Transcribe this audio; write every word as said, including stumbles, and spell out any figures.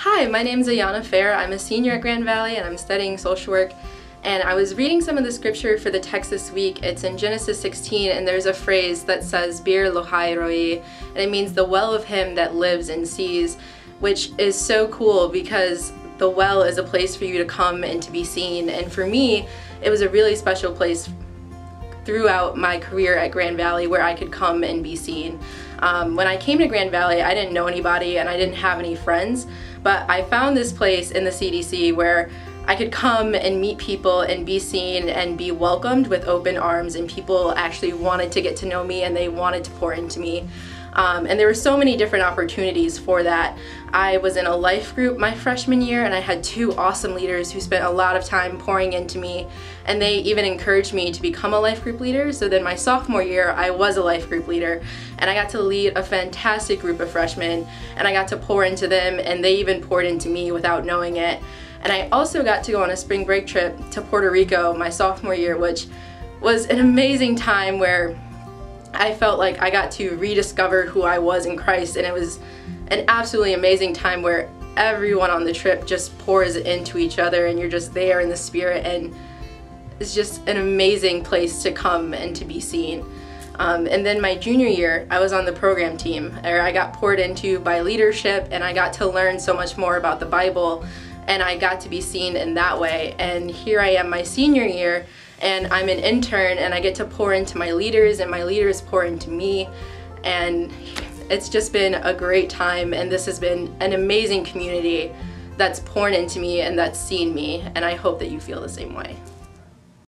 Hi, my name is Ayana Fair. I'm a senior at Grand Valley and I'm studying social work. And I was reading some of the scripture for the text this week. It's in Genesis sixteen, and there's a phrase that says, Beer Lohai Roi, and it means the well of him that lives and sees, which is so cool because the well is a place for you to come and to be seen. And for me, it was a really special place throughout my career at Grand Valley where I could come and be seen. Um, when I came to Grand Valley, I didn't know anybody and I didn't have any friends, but I found this place in the C D C where I could come and meet people and be seen and be welcomed with open arms, and people actually wanted to get to know me and they wanted to pour into me. Um, and there were so many different opportunities for that. I was in a life group my freshman year and I had two awesome leaders who spent a lot of time pouring into me, and they even encouraged me to become a life group leader. So then my sophomore year I was a life group leader and I got to lead a fantastic group of freshmen, and I got to pour into them and they even poured into me without knowing it. And I also got to go on a spring break trip to Puerto Rico my sophomore year, which was an amazing time where I felt like I got to rediscover who I was in Christ, and it was an absolutely amazing time where everyone on the trip just pours into each other and you're just there in the spirit, and it's just an amazing place to come and to be seen. Um, and then my junior year, I was on the program team, or I got poured into by leadership and I got to learn so much more about the Bible, and I got to be seen in that way. And here I am my senior year and I'm an intern and I get to pour into my leaders and my leaders pour into me, and it's just been a great time, and this has been an amazing community that's poured into me and that's seen me, and I hope that you feel the same way.